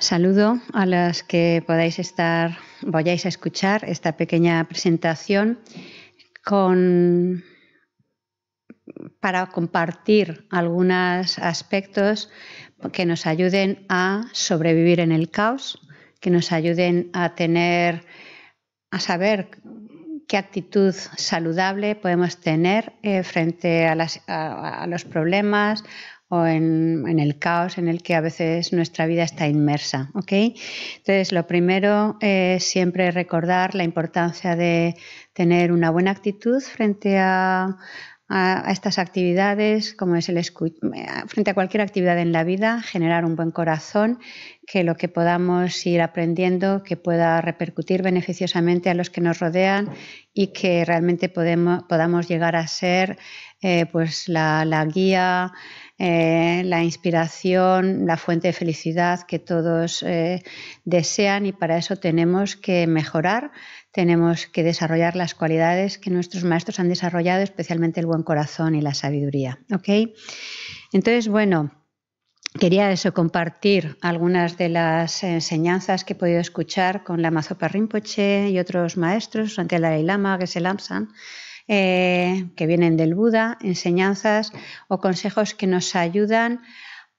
Saludo a las que vayáis a escuchar esta pequeña presentación para compartir algunos aspectos que nos ayuden a sobrevivir en el caos, que nos ayuden a saber qué actitud saludable podemos tener frente a los problemas o en el caos en el que a veces nuestra vida está inmersa, ¿okay? Entonces, lo primero es siempre recordar la importancia de tener una buena actitud frente a estas actividades, como es frente a cualquier actividad en la vida, generar un buen corazón, que lo que podamos ir aprendiendo que pueda repercutir beneficiosamente a los que nos rodean y que realmente podamos llegar a ser pues la guía, la inspiración, la fuente de felicidad que todos desean, y para eso tenemos que mejorar, tenemos que desarrollar las cualidades que nuestros maestros han desarrollado, especialmente el buen corazón y la sabiduría, ¿okay? Entonces, bueno, quería eso, compartir algunas de las enseñanzas que he podido escuchar con Lama Zopa Rinpoche y otros maestros, ante el Dalai Lama, Geshe Lhamsang, que vienen del Buda, enseñanzas o consejos que nos ayudan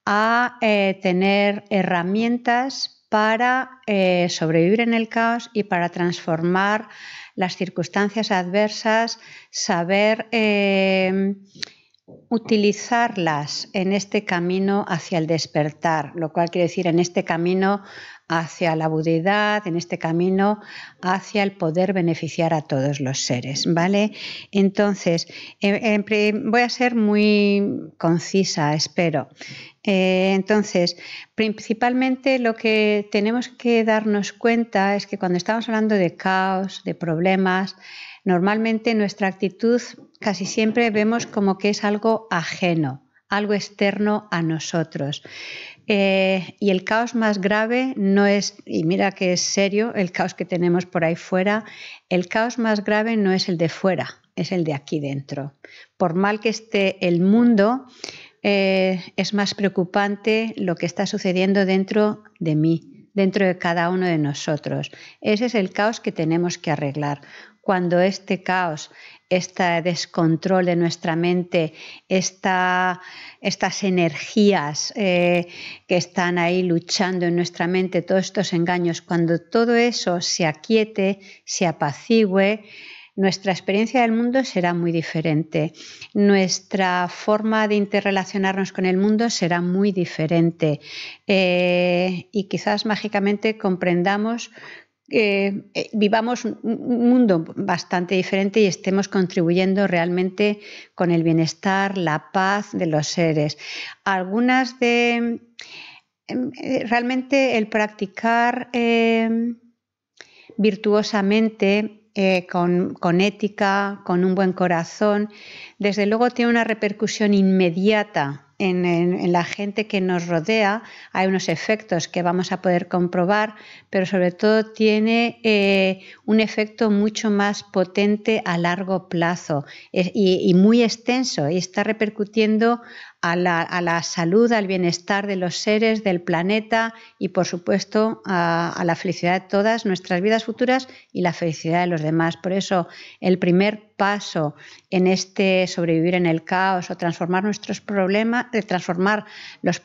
a tener herramientas para sobrevivir en el caos y para transformar las circunstancias adversas, saber utilizarlas en este camino hacia el despertar, lo cual quiere decir en este camino hacia la budidad, en este camino hacia el poder beneficiar a todos los seres, ¿vale? Entonces, voy a ser muy concisa, espero. Entonces, principalmente lo que tenemos que darnos cuenta es que cuando estamos hablando de caos, de problemas, normalmente nuestra actitud casi siempre vemos como que es algo ajeno, algo externo a nosotros. Y el caos más grave no es, y mira que es serio el caos que tenemos por ahí fuera, el caos más grave no es el de fuera, es el de aquí dentro. Por mal que esté el mundo, es más preocupante lo que está sucediendo dentro de mí, dentro de cada uno de nosotros. Ese es el caos que tenemos que arreglar. Cuando este caos, este descontrol de nuestra mente, estas energías que están ahí luchando en nuestra mente, todos estos engaños, cuando todo eso se aquiete, se apacigüe, nuestra experiencia del mundo será muy diferente, nuestra forma de interrelacionarnos con el mundo será muy diferente, y quizás mágicamente comprendamos vivamos un mundo bastante diferente y estemos contribuyendo realmente con el bienestar, la paz de los seres. Realmente el practicar virtuosamente, con ética, con un buen corazón, desde luego tiene una repercusión inmediata en la gente que nos rodea. Hay unos efectos que vamos a poder comprobar, pero sobre todo tiene un efecto mucho más potente a largo plazo y muy extenso, y está repercutiendo a la salud, al bienestar de los seres, del planeta y, por supuesto, a la felicidad de todas nuestras vidas futuras y la felicidad de los demás. Por eso, el primer paso en este sobrevivir en el caos o transformar los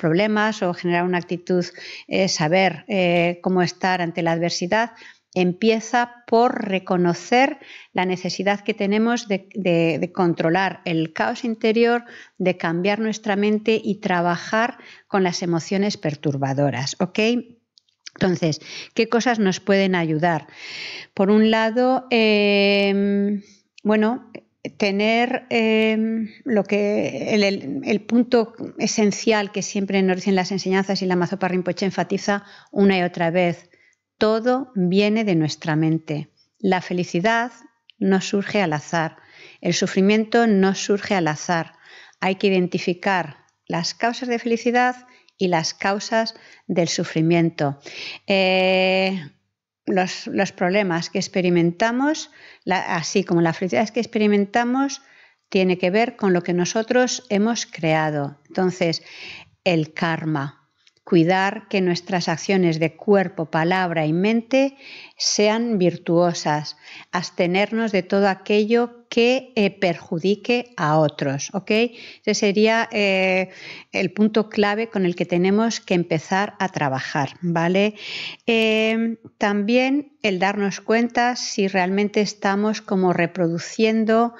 problemas o generar una actitud, saber cómo estar ante la adversidad, empieza por reconocer la necesidad que tenemos de controlar el caos interior, de cambiar nuestra mente y trabajar con las emociones perturbadoras, ¿ok? Entonces, ¿qué cosas nos pueden ayudar? Por un lado, tener el punto esencial que siempre nos dicen las enseñanzas y Lama Zopa Rinpoche enfatiza una y otra vez: todo viene de nuestra mente. La felicidad no surge al azar. El sufrimiento no surge al azar. Hay que identificar las causas de felicidad y las causas del sufrimiento. Los problemas que experimentamos, así como las felicidades que experimentamos, tiene que ver con lo que nosotros hemos creado. Entonces, el karma. cuidar que nuestras acciones de cuerpo, palabra y mente sean virtuosas, abstenernos de todo aquello que perjudique a otros, ¿ok? Ese sería el punto clave con el que tenemos que empezar a trabajar, ¿vale? También el darnos cuenta si realmente estamos como reproduciendo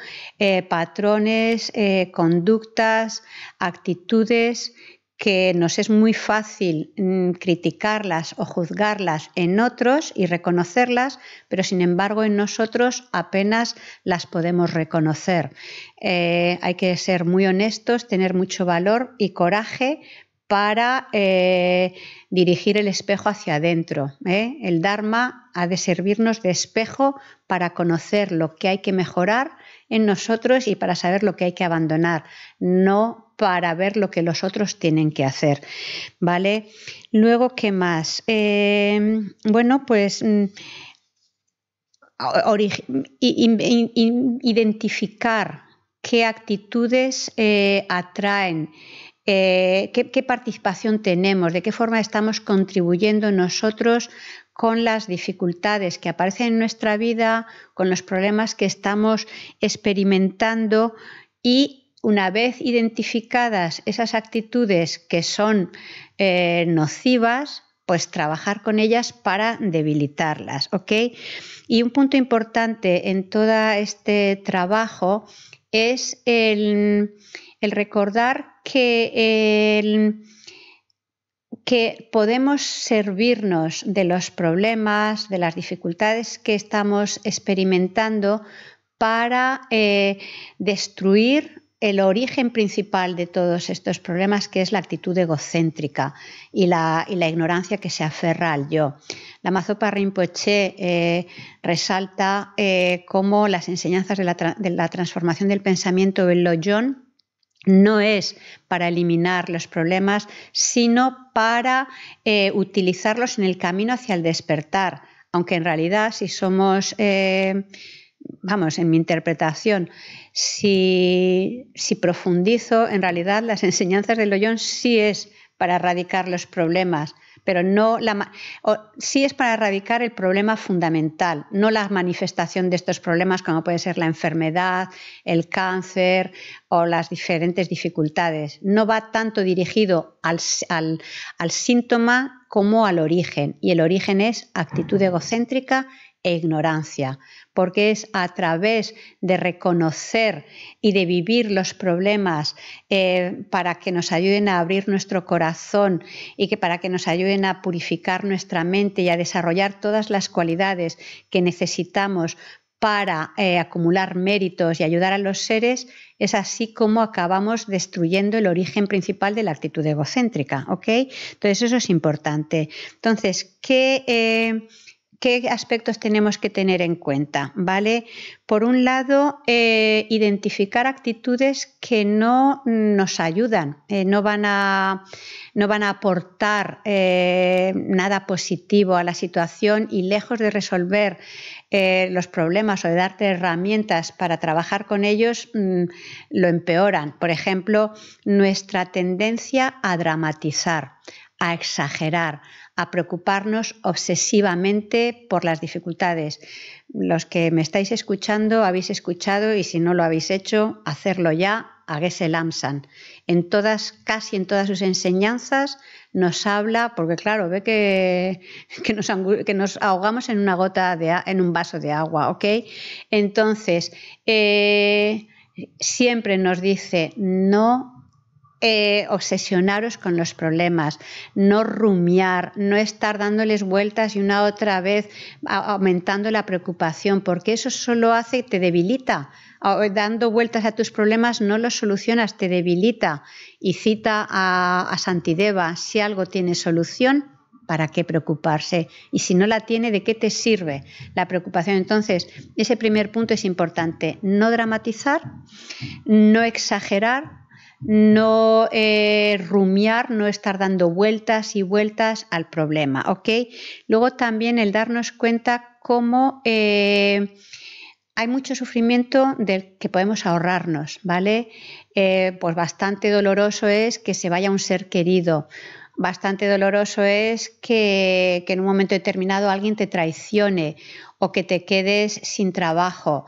patrones, conductas, actitudes que nos es muy fácil criticarlas o juzgarlas en otros y reconocerlas, pero sin embargo en nosotros apenas las podemos reconocer. Hay que ser muy honestos, tener mucho valor y coraje para dirigir el espejo hacia adentro, ¿eh? El Dharma ha de servirnos de espejo para conocer lo que hay que mejorar en nosotros y para saber lo que hay que abandonar, no para ver lo que los otros tienen que hacer, ¿vale? Luego, ¿qué más? Bueno, pues identificar qué actitudes atraen, qué participación tenemos, de qué forma estamos contribuyendo nosotros con las dificultades que aparecen en nuestra vida, con los problemas que estamos experimentando, y una vez identificadas esas actitudes que son nocivas, pues trabajar con ellas para debilitarlas, ¿ok? Y un punto importante en todo este trabajo es el recordar que podemos servirnos de los problemas, de las dificultades que estamos experimentando para destruir el origen principal de todos estos problemas, que es la actitud egocéntrica y la ignorancia que se aferra al yo. Lama Zopa Rinpoche resalta cómo las enseñanzas de la transformación del pensamiento en Loyon no es para eliminar los problemas, sino para utilizarlos en el camino hacia el despertar. Aunque en realidad, si somos, vamos, en mi interpretación, si profundizo, en realidad las enseñanzas del Lama sí es para erradicar los problemas, pero no sí es para erradicar el problema fundamental, no la manifestación de estos problemas como puede ser la enfermedad, el cáncer o las diferentes dificultades. No va tanto dirigido al síntoma como al origen, y el origen es actitud egocéntrica e ignorancia, porque es a través de reconocer y de vivir los problemas para que nos ayuden a abrir nuestro corazón y que para que nos ayuden a purificar nuestra mente y a desarrollar todas las cualidades que necesitamos para acumular méritos y ayudar a los seres, es así como acabamos destruyendo el origen principal de la actitud egocéntrica, ¿ok? Entonces eso es importante. Entonces, ¿Qué aspectos tenemos que tener en cuenta, ¿vale? Por un lado, identificar actitudes que no nos ayudan, no van a aportar nada positivo a la situación, y lejos de resolver los problemas o de darte herramientas para trabajar con ellos, lo empeoran. Por ejemplo, nuestra tendencia a dramatizar, a exagerar, a preocuparnos obsesivamente por las dificultades. Los que me estáis escuchando, habéis escuchado, y si no lo habéis hecho, hacerlo ya, a Geshe Lhamsang. Casi en todas sus enseñanzas nos habla, porque claro, ve que nos ahogamos en un vaso de agua, ¿ok? Entonces, siempre nos dice, no obsesionaros con los problemas, no rumiar, no estar dándoles vueltas y una otra vez aumentando la preocupación, porque eso solo hace, te debilita. Dando vueltas a tus problemas no los solucionas, te debilita. Y cita a Santideva, si algo tiene solución, ¿para qué preocuparse? Y si no la tiene, ¿de qué te sirve la preocupación? Entonces, ese primer punto es importante, no dramatizar, no exagerar, no rumiar, no estar dando vueltas y vueltas al problema, ¿ok? Luego también el darnos cuenta cómo hay mucho sufrimiento del que podemos ahorrarnos, ¿vale? Pues bastante doloroso es que se vaya un ser querido, bastante doloroso es que en un momento determinado alguien te traicione o que te quedes sin trabajo.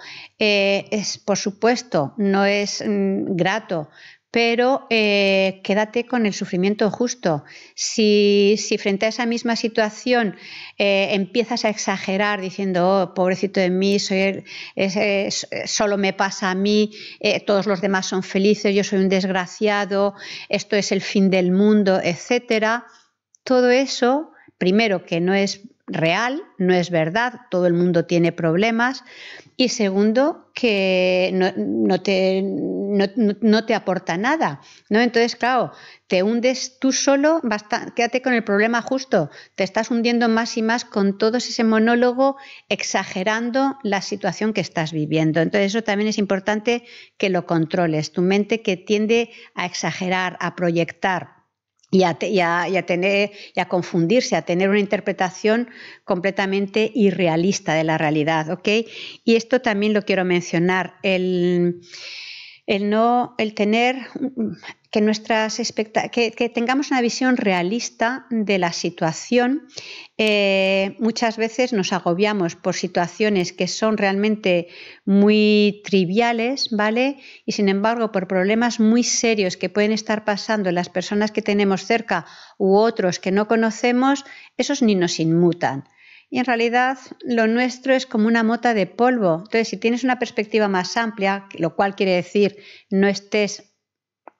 Por supuesto, no es grato, pero quédate con el sufrimiento justo. Si frente a esa misma situación empiezas a exagerar diciendo, oh, pobrecito de mí, solo me pasa a mí, todos los demás son felices, yo soy un desgraciado, esto es el fin del mundo, etc. Todo eso, primero, que no es real, no es verdad, todo el mundo tiene problemas, y segundo, que no te aporta nada, ¿no? Entonces, claro, te hundes tú solo, quédate con el problema justo, te estás hundiendo más y más con todo ese monólogo, exagerando la situación que estás viviendo. Entonces eso también es importante que lo controles, tu mente, que tiende a exagerar, a proyectar, y a confundirse, a tener una interpretación completamente irrealista de la realidad, ¿ok? Y esto también lo quiero mencionar, el tener que tengamos una visión realista de la situación. Muchas veces nos agobiamos por situaciones que son realmente muy triviales, ¿vale? Y sin embargo, por problemas muy serios que pueden estar pasando las personas que tenemos cerca u otros que no conocemos, esos ni nos inmutan. Y en realidad lo nuestro es como una mota de polvo. Entonces, si tienes una perspectiva más amplia, lo cual quiere decir no estés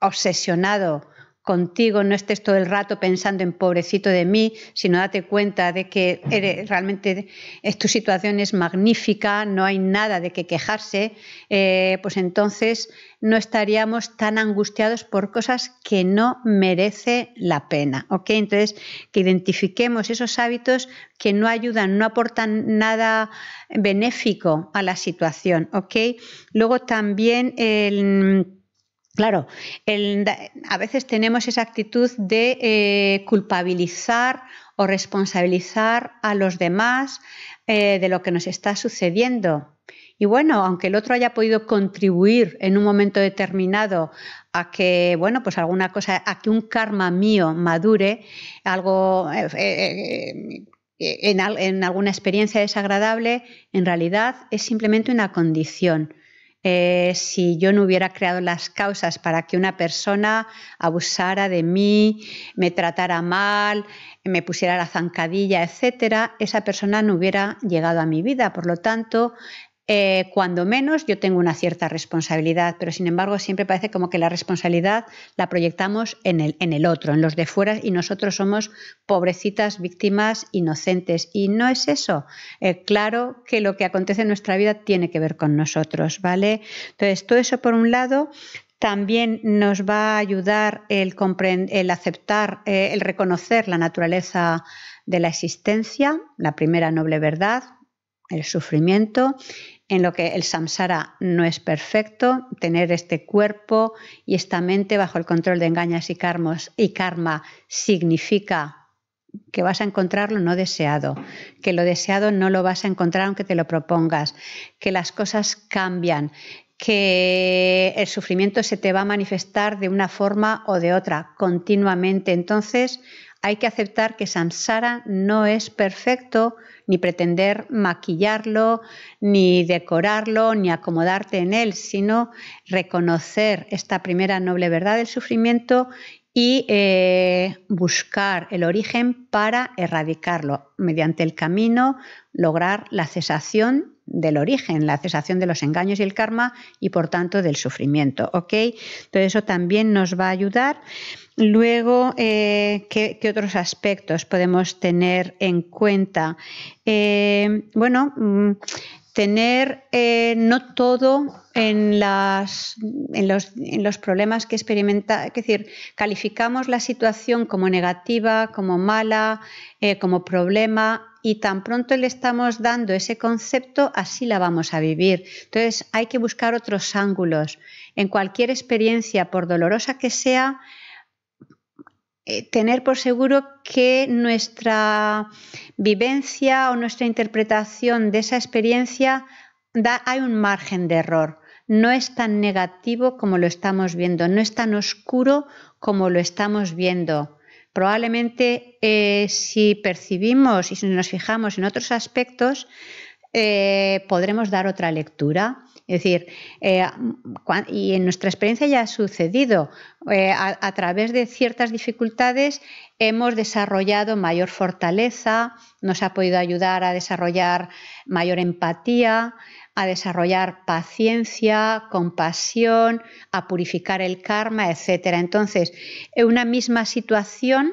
obsesionado contigo, no estés todo el rato pensando en pobrecito de mí, sino date cuenta de que realmente tu situación es magnífica, no hay nada de que quejarse, pues entonces no estaríamos tan angustiados por cosas que no merece la pena, ¿ok? Entonces, que identifiquemos esos hábitos que no ayudan, no aportan nada benéfico a la situación, ¿ok? Luego también a veces tenemos esa actitud de culpabilizar o responsabilizar a los demás de lo que nos está sucediendo. Y bueno, aunque el otro haya podido contribuir en un momento determinado a que, bueno, pues alguna cosa, a que un karma mío madure, algo en alguna experiencia desagradable, en realidad es simplemente una condición. Si yo no hubiera creado las causas para que una persona abusara de mí, me tratara mal, me pusiera la zancadilla, etcétera, esa persona no hubiera llegado a mi vida. Por lo tanto, cuando menos yo tengo una cierta responsabilidad, pero sin embargo siempre parece como que la responsabilidad la proyectamos en el otro, en los de fuera, y nosotros somos pobrecitas, víctimas, inocentes, y no es eso. Claro que lo que acontece en nuestra vida tiene que ver con nosotros, ¿vale? Entonces todo eso por un lado. También nos va a ayudar el aceptar, el reconocer la naturaleza de la existencia, la primera noble verdad, el sufrimiento, en lo que el samsara no es perfecto, tener este cuerpo y esta mente bajo el control de engaños y karma significa que vas a encontrar lo no deseado, que lo deseado no lo vas a encontrar aunque te lo propongas, que las cosas cambian, que el sufrimiento se te va a manifestar de una forma o de otra continuamente. Entonces hay que aceptar que samsara no es perfecto, ni pretender maquillarlo, ni decorarlo, ni acomodarte en él, sino reconocer esta primera noble verdad del sufrimiento y buscar el origen para erradicarlo, mediante el camino lograr la cesación del origen, la cesación de los engaños y el karma y por tanto del sufrimiento, ¿ok? Entonces eso también nos va a ayudar. Luego, ¿qué otros aspectos podemos tener en cuenta? Tener no todo en los problemas que experimenta, es decir, calificamos la situación como negativa, como mala, como problema, y tan pronto le estamos dando ese concepto, así la vamos a vivir. Entonces hay que buscar otros ángulos. En cualquier experiencia, por dolorosa que sea, tener por seguro que nuestra vivencia o nuestra interpretación de esa experiencia hay un margen de error. No es tan negativo como lo estamos viendo, no es tan oscuro como lo estamos viendo. Probablemente si percibimos y si nos fijamos en otros aspectos, podremos dar otra lectura. Es decir, y en nuestra experiencia ya ha sucedido, a través de ciertas dificultades hemos desarrollado mayor fortaleza, nos ha podido ayudar a desarrollar mayor empatía, a desarrollar paciencia, compasión, a purificar el karma, etc. Entonces, en una misma situación,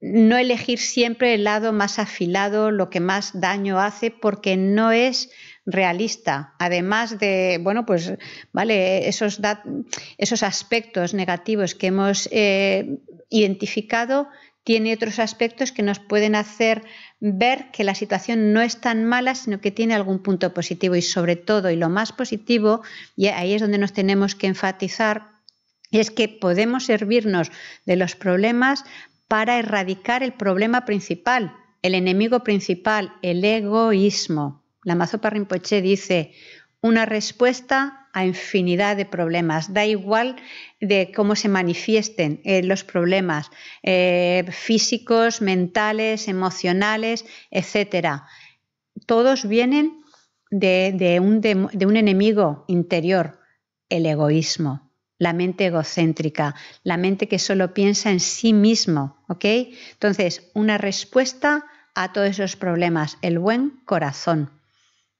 no elegir siempre el lado más afilado, lo que más daño hace, porque no es realista. Además de, bueno, pues vale, esos aspectos negativos que hemos identificado, tiene otros aspectos que nos pueden hacer ver que la situación no es tan mala, sino que tiene algún punto positivo. Y sobre todo, y lo más positivo, y ahí es donde nos tenemos que enfatizar, es que podemos servirnos de los problemas para erradicar el problema principal, el enemigo principal, el egoísmo. Lama Zopa Rinpoche dice: una respuesta a infinidad de problemas. Da igual de cómo se manifiesten los problemas físicos, mentales, emocionales, etc. Todos vienen de un enemigo interior, el egoísmo, la mente egocéntrica, la mente que solo piensa en sí mismo, ¿ok? Entonces, una respuesta a todos esos problemas, el buen corazón.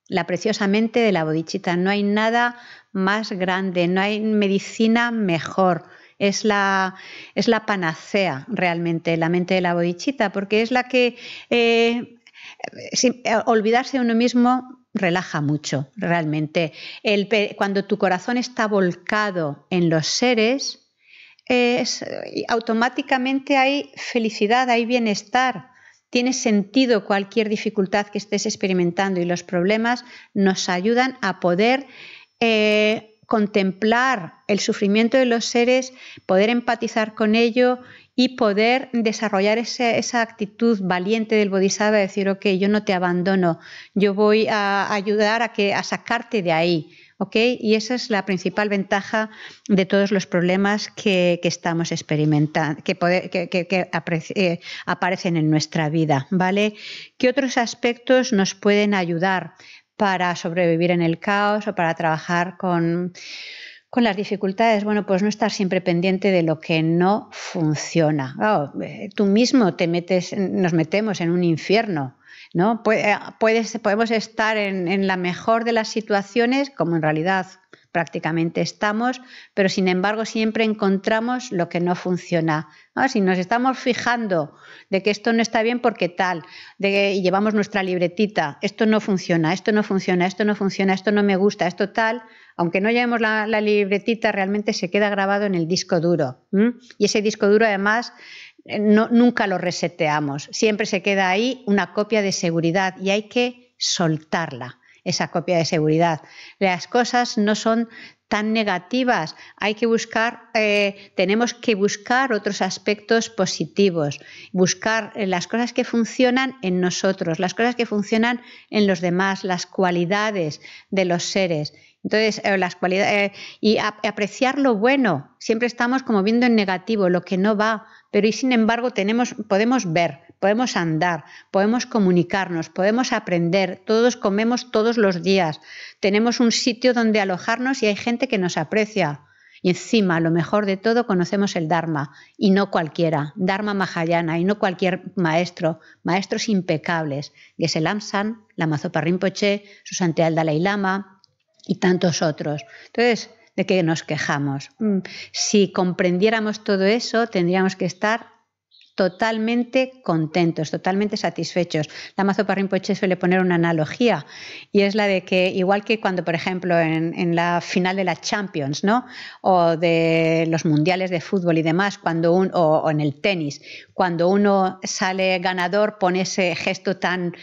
La preciosa mente de la bodhichitta. No hay nada más grande, no hay medicina mejor. Es la panacea realmente, la mente de la bodhichitta, porque es la que olvidarse de uno mismo relaja mucho realmente. Cuando tu corazón está volcado en los seres, automáticamente hay felicidad, hay bienestar. Tiene sentido cualquier dificultad que estés experimentando, y los problemas nos ayudan a poder contemplar el sufrimiento de los seres, poder empatizar con ello y poder desarrollar esa actitud valiente del bodhisattva de decir: ok, yo no te abandono, yo voy a ayudar a sacarte de ahí. ¿Okay? Y esa es la principal ventaja de todos los problemas que estamos experimentando, que aparecen en nuestra vida, ¿vale? ¿Qué otros aspectos nos pueden ayudar para sobrevivir en el caos o para trabajar con las dificultades? Bueno, pues no estar siempre pendiente de lo que no funciona. Claro, tú mismo nos metemos en un infierno, ¿no? Podemos estar en la mejor de las situaciones, como en realidad prácticamente estamos, pero sin embargo siempre encontramos lo que no funciona, ¿no? Si nos estamos fijando de que esto no está bien porque tal, y llevamos nuestra libretita, esto no funciona, esto no funciona, esto no funciona, esto no me gusta, esto tal, aunque no llevemos la libretita, realmente se queda grabado en el disco duro, ¿eh? Y ese disco duro además nunca lo reseteamos, siempre se queda ahí una copia de seguridad, y hay que soltarla, esa copia de seguridad. Las cosas no son tan negativas, hay que buscar, tenemos que buscar otros aspectos positivos, buscar las cosas que funcionan en nosotros, las cosas que funcionan en los demás, las cualidades de los seres. Entonces, las cualidades, y apreciar lo bueno. Siempre estamos como viendo en negativo lo que no va, pero y sin embargo podemos ver, podemos andar, podemos comunicarnos, podemos aprender. Todos comemos todos los días, tenemos un sitio donde alojarnos y hay gente que nos aprecia. Y encima, lo mejor de todo, conocemos el Dharma, y no cualquiera, Dharma Mahayana, y no cualquier maestro, maestros impecables, Geshe Lhamsang, Lama Zopa Rinpoche, su santidad el Dalai Lama y tantos otros. Entonces, ¿de qué nos quejamos? Si comprendiéramos todo eso, tendríamos que estar totalmente contentos, totalmente satisfechos. Lama Zopa Rinpoche suele poner una analogía, y es la de que, igual que cuando, por ejemplo, en la final de la Champions, ¿no? O de los mundiales de fútbol y demás, cuando o en el tenis, cuando uno sale ganador, pone ese gesto tan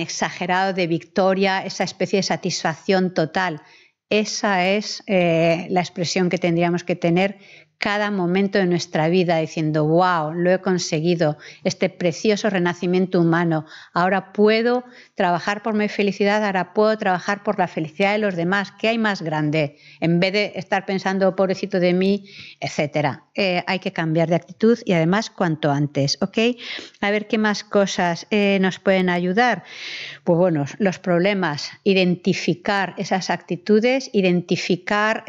exagerado de victoria, esa especie de satisfacción total. Esa es la expresión que tendríamos que tener cada momento de nuestra vida diciendo, wow, lo he conseguido, este precioso renacimiento humano, ahora puedo trabajar por mi felicidad, ahora puedo trabajar por la felicidad de los demás, ¿qué hay más grande? En vez de estar pensando, pobrecito de mí, etc. Hay que cambiar de actitud y además cuanto antes, ¿ok? A ver qué más cosas nos pueden ayudar. Pues bueno, los problemas, identificar esas actitudes, identificar...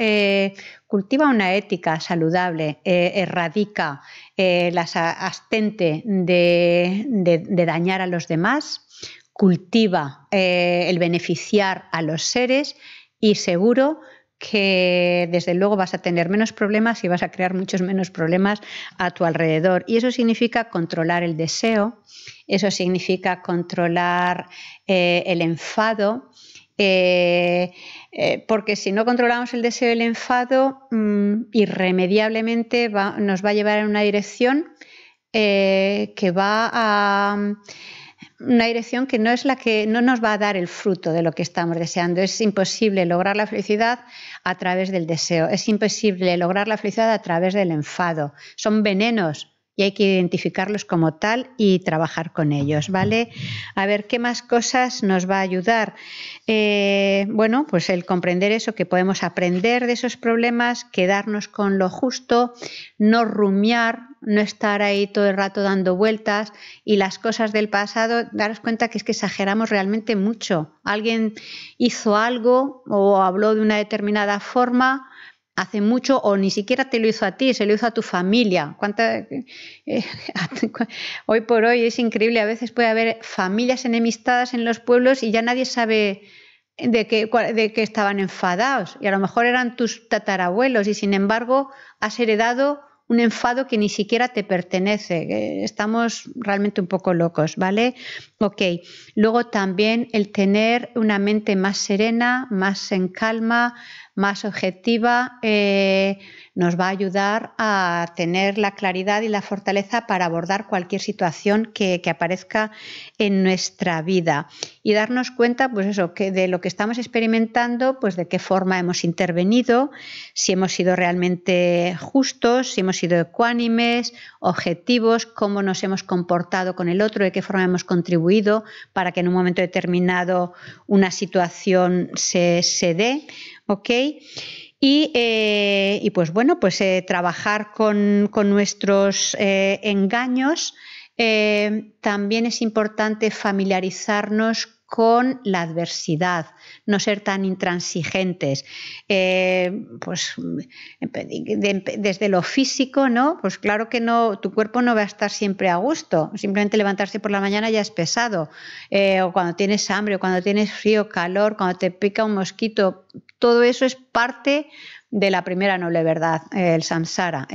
Cultiva una ética saludable, erradica las abstente de dañar a los demás, cultiva el beneficiar a los seres y seguro que desde luego vas a tener menos problemas y vas a crear muchos menos problemas a tu alrededor. Y eso significa controlar el deseo, eso significa controlar el enfado, porque si no controlamos el deseo y el enfado, irremediablemente nos va a llevar en una dirección que va a... una dirección que no es la que no nos va a dar el fruto de lo que estamos deseando. Es imposible lograr la felicidad a través del deseo, es imposible lograr la felicidad a través del enfado. Son venenos y hay que identificarlos como tal y trabajar con ellos, ¿vale? A ver, ¿qué más cosas nos va a ayudar? Bueno, pues el comprender eso, que podemos aprender de esos problemas, quedarnos con lo justo, no rumiar, no estar ahí todo el rato dando vueltas, y las cosas del pasado, daros cuenta que es que exageramos realmente mucho. Alguien hizo algo o habló de una determinada forma... hace mucho, o ni siquiera te lo hizo a ti, se lo hizo a tu familia. Hoy por hoy es increíble, a veces puede haber familias enemistadas en los pueblos y ya nadie sabe de qué estaban enfadados. Y a lo mejor eran tus tatarabuelos y sin embargo has heredado un enfado que ni siquiera te pertenece. Estamos realmente un poco locos, ¿vale? Ok, luego también el tener una mente más serena, más en calma, más objetiva, nos va a ayudar a tener la claridad y la fortaleza para abordar cualquier situación que aparezca en nuestra vida y darnos cuenta, pues eso, que de lo que estamos experimentando, pues de qué forma hemos intervenido, si hemos sido realmente justos, si hemos sido ecuánimes, objetivos, cómo nos hemos comportado con el otro, de qué forma hemos contribuido para que en un momento determinado una situación se dé. ¿Ok? Y pues bueno, pues trabajar con nuestros engaños. También es importante familiarizarnos con la adversidad, no ser tan intransigentes, pues desde lo físico, ¿no? Pues claro que no, tu cuerpo no va a estar siempre a gusto, simplemente levantarse por la mañana ya es pesado, o cuando tienes hambre, o cuando tienes frío, calor, cuando te pica un mosquito, todo eso es parte de la primera noble verdad, el samsara.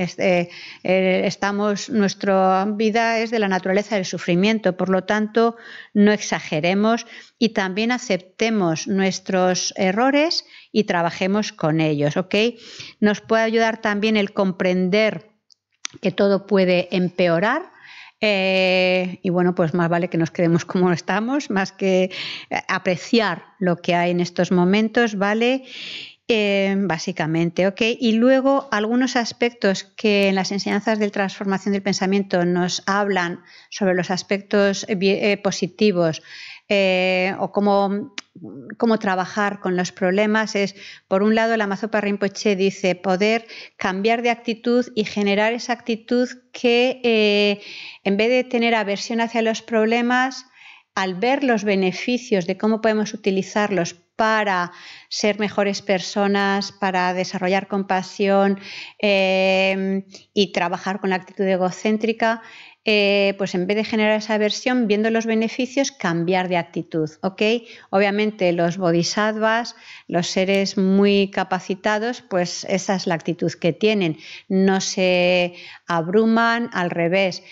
Nuestra vida es de la naturaleza del sufrimiento, por lo tanto no exageremos y también aceptemos nuestros errores y trabajemos con ellos, ¿ok? Nos puede ayudar también el comprender que todo puede empeorar. Y bueno, pues más vale que nos quedemos como estamos, más que apreciar lo que hay en estos momentos, ¿vale? Básicamente, ¿ok? Y luego algunos aspectos que en las enseñanzas de transformación del pensamiento nos hablan sobre los aspectos positivos o cómo trabajar con los problemas es, por un lado, Lama Zopa Rinpoche dice poder cambiar de actitud y generar esa actitud que en vez de tener aversión hacia los problemas, al ver los beneficios de cómo podemos utilizarlos para ser mejores personas, para desarrollar compasión y trabajar con la actitud egocéntrica, pues en vez de generar esa aversión, viendo los beneficios, cambiar de actitud, ¿ok? Obviamente los bodhisattvas, los seres muy capacitados, pues esa es la actitud que tienen. No se abruman, al revés,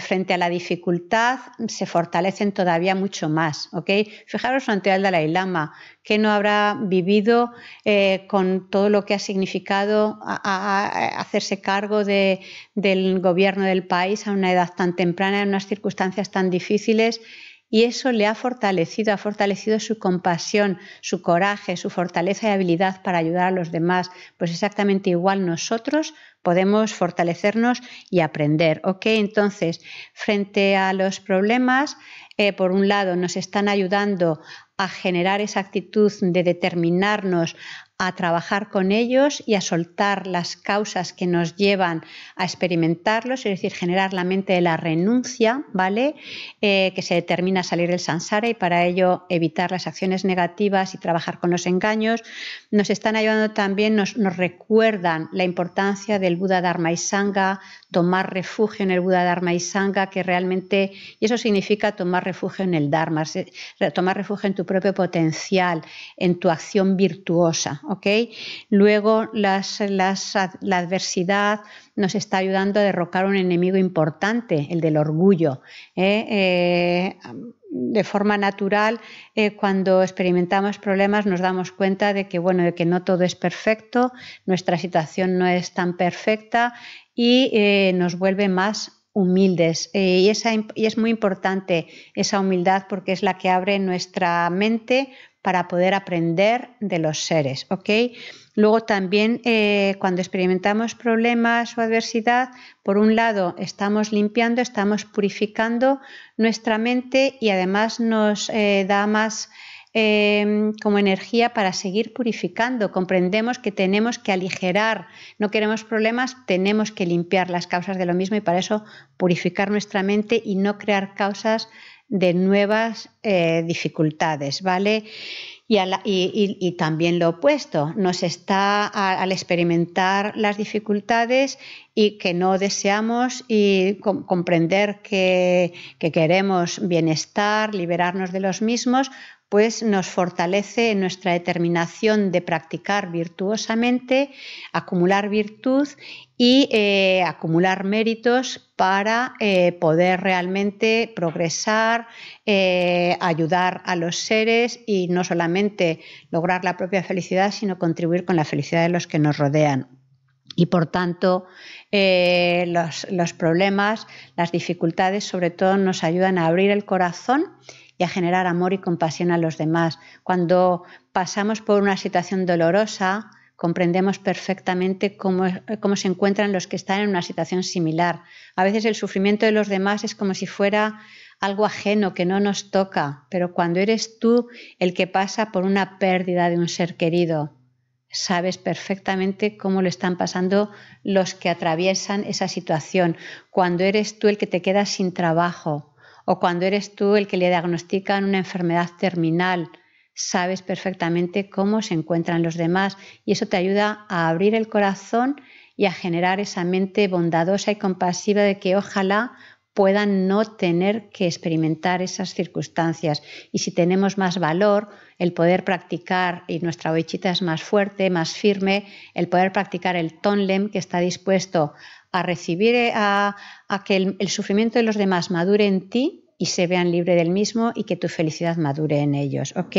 frente a la dificultad se fortalecen todavía mucho más, ¿ok? Fijaros ante el Dalai Lama, que no habrá vivido con todo lo que ha significado a hacerse cargo del gobierno del país a una edad tan temprana, en unas circunstancias tan difíciles, y eso le ha fortalecido su compasión, su coraje, su fortaleza y habilidad para ayudar a los demás. Pues exactamente igual nosotros podemos fortalecernos y aprender, ¿ok? Entonces, frente a los problemas, por un lado nos están ayudando a generar esa actitud de determinarnos a trabajar con ellos y a soltar las causas que nos llevan a experimentarlos, es decir, generar la mente de la renuncia, ¿vale? Que se determina salir del samsara y para ello evitar las acciones negativas y trabajar con los engaños. Nos están ayudando también, nos recuerdan la importancia del Buda, Dharma y Sangha, tomar refugio en el Buda, Dharma y Sangha, que realmente, y eso significa tomar refugio en el Dharma, tomar refugio en tu propio potencial, en tu acción virtuosa, ¿ok? Luego la adversidad nos está ayudando a derrocar un enemigo importante, el del orgullo. De forma natural, cuando experimentamos problemas nos damos cuenta de que, bueno, de que no todo es perfecto, nuestra situación no es tan perfecta y nos vuelve más humildes, y es muy importante esa humildad porque es la que abre nuestra mente para poder aprender de los seres, ¿ok? Luego también cuando experimentamos problemas o adversidad, por un lado estamos limpiando, estamos purificando nuestra mente y además nos da más como energía para seguir purificando. Comprendemos que tenemos que aligerar, no queremos problemas, tenemos que limpiar las causas de lo mismo y para eso purificar nuestra mente y no crear causas de nuevas dificultades, ¿vale? Y también lo opuesto, nos está al experimentar las dificultades y que no deseamos y comprender que queremos bienestar, liberarnos de los mismos, pues nos fortalece en nuestra determinación de practicar virtuosamente, acumular virtud y acumular méritos para poder realmente progresar, ayudar a los seres y no solamente lograr la propia felicidad, sino contribuir con la felicidad de los que nos rodean. Y por tanto, los problemas, las dificultades, sobre todo nos ayudan a abrir el corazón y a generar amor y compasión a los demás. Cuando pasamos por una situación dolorosa, comprendemos perfectamente cómo se encuentran los que están en una situación similar. A veces el sufrimiento de los demás es como si fuera algo ajeno que no nos toca, pero cuando eres tú el que pasa por una pérdida de un ser querido, sabes perfectamente cómo lo están pasando los que atraviesan esa situación. Cuando eres tú el que te quedas sin trabajo, o cuando eres tú el que le diagnostican una enfermedad terminal, sabes perfectamente cómo se encuentran los demás y eso te ayuda a abrir el corazón y a generar esa mente bondadosa y compasiva de que ojalá puedan no tener que experimentar esas circunstancias. Y si tenemos más valor, el poder practicar, y nuestra bodhichitta es más fuerte, más firme, el poder practicar el tonlem, que está dispuesto a recibir, a que el sufrimiento de los demás madure en ti y se vean libre del mismo y que tu felicidad madure en ellos, ¿ok?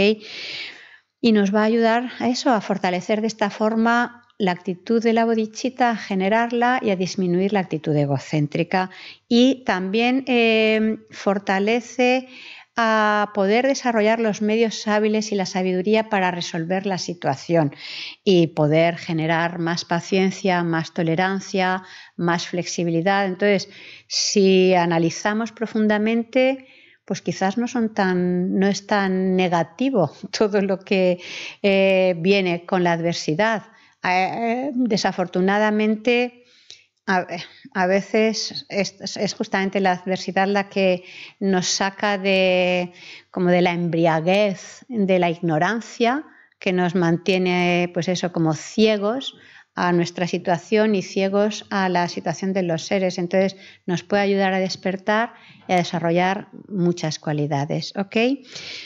Y nos va a ayudar a eso, a fortalecer de esta forma la actitud de la bodhichitta, a generarla y a disminuir la actitud egocéntrica. Y también fortalece a poder desarrollar los medios hábiles y la sabiduría para resolver la situación y poder generar más paciencia, más tolerancia, más flexibilidad. Entonces, si analizamos profundamente, pues quizás no es tan negativo todo lo que viene con la adversidad. Desafortunadamente, a veces es justamente la adversidad la que nos saca como de la embriaguez, de la ignorancia, que nos mantiene, pues eso, como ciegos a nuestra situación y ciegos a la situación de los seres. Entonces nos puede ayudar a despertar y a desarrollar muchas cualidades, ¿ok?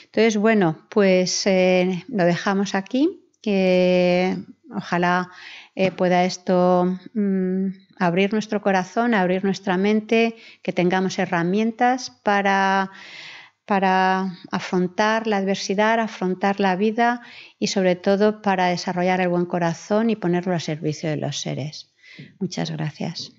Entonces, bueno, pues lo dejamos aquí. Que ojalá pueda esto abrir nuestro corazón, abrir nuestra mente, que tengamos herramientas para afrontar la adversidad, afrontar la vida y sobre todo para desarrollar el buen corazón y ponerlo al servicio de los seres. Muchas gracias.